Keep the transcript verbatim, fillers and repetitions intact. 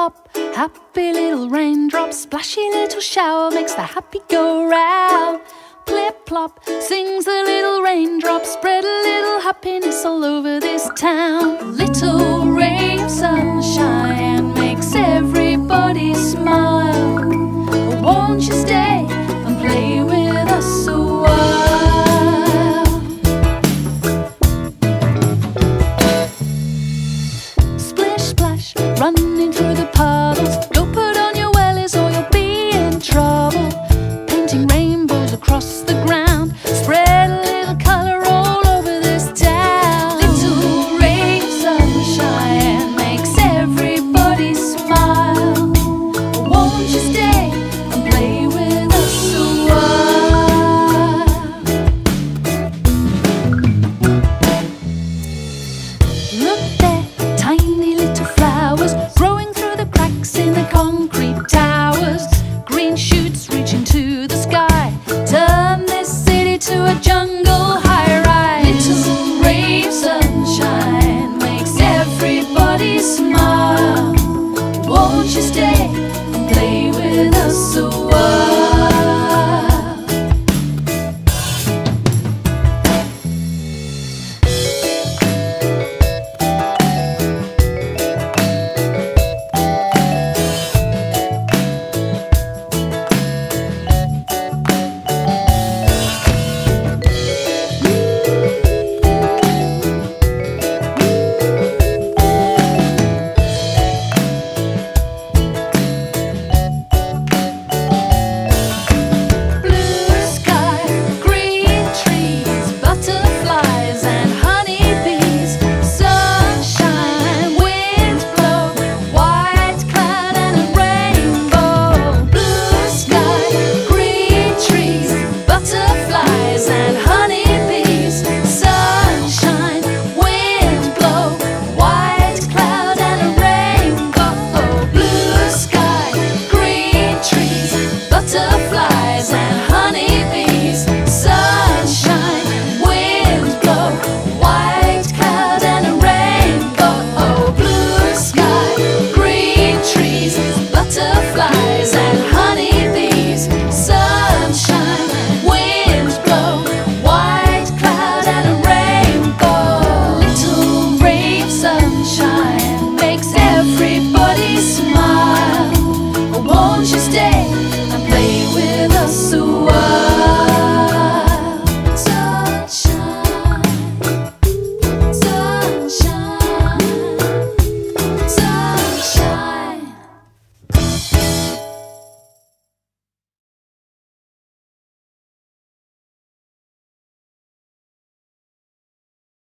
hop. Happy little raindrops, splashy little shower makes the happy go round. Plip plop, sings the little raindrops, spread a little happiness all over this town. Little ray of sunshine makes everybody smile. Won't you stay and play with us a while? Splish splash, running through the puddles, go put on your wellies or you'll be in trouble. Painting rainbows across the ground, spread a little colour all over this town. Little ray of sunshine makes everybody smile. Won't you stay and play with us a while? Look there, tiny little flowers growing through the cracks in the concrete towers. Green shoots reaching to the sky, turn this city to a jungle high-rise. Little ray of sunshine makes everybody smile. Won't you stay and play with us a while?